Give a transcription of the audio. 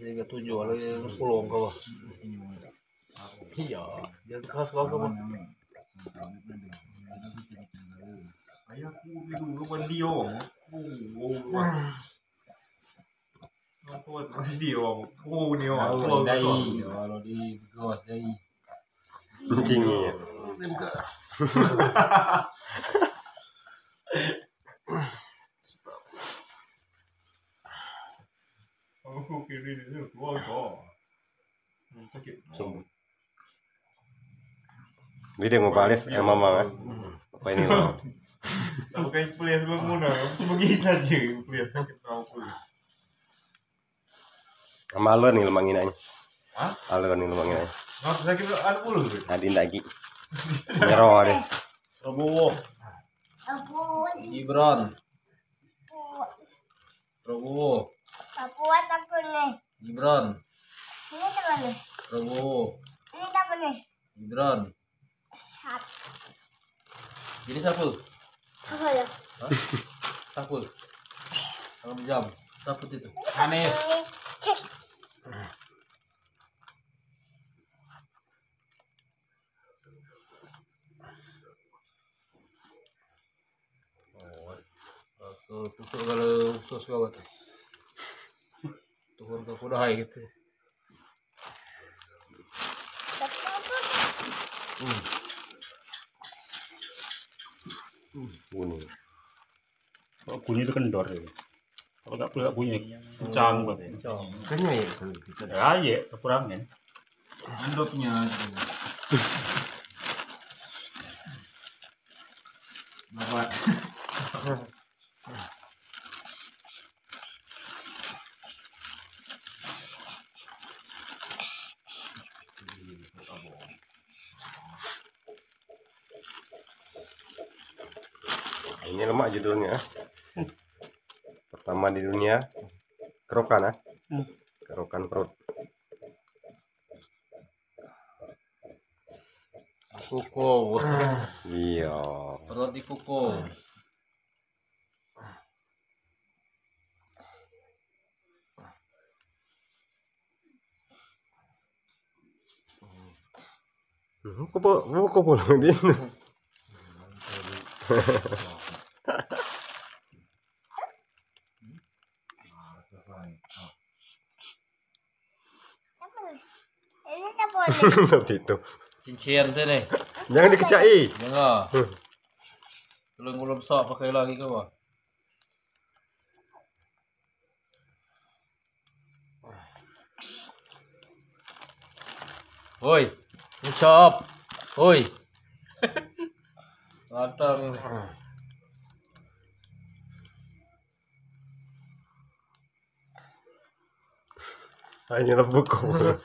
这个炖脚的胡萝卜吧，皮呀，也可是搞个吧。哎呀，我没弄个碗料，我。Aku masih dia, aku ni orang tua dah ini, kalau di kelas dah ini, tinggi. Aku kiri ni tu tua kau, sakit. Video ngobalis, mama kan? Apa ini mama? Aku kain pelas berguna, begini saja pelas sakit tahu pelas. Malon nih lumangin aja. Hah? Alon nih lumangin aja. Mas lagi ada puluh. Adin lagi. Nyerong ada. Prabowo. Gibran. Prabowo. Prabowo tak nih. Gibran. Ini tak nih. Prabowo. Ini tak nih. Gibran. Ini siapa? Apa ya? Siapa? Dalam jam. Siapa itu? Anies. Tusuk kalau sos kau tu, tuhur kau dah gitu. Bunyi. Kalau bunyi tu kendor je. Kalau tak pula bunyi, kencang buat. Kencang. Aye, kurangnya. Kendornya. Nampak. Ini lemak judulnya. Pertama di dunia kerokan, kerokan perut. Kuku. Iya. Perut di kuku. Kuku pulang dia. Itu cincin tu ni. Jangan dikecai. Jangan. Kalau ngulum sok pakai lagi kau. Oi, ucap. Oi. Lantang. Hanya rebuk kau.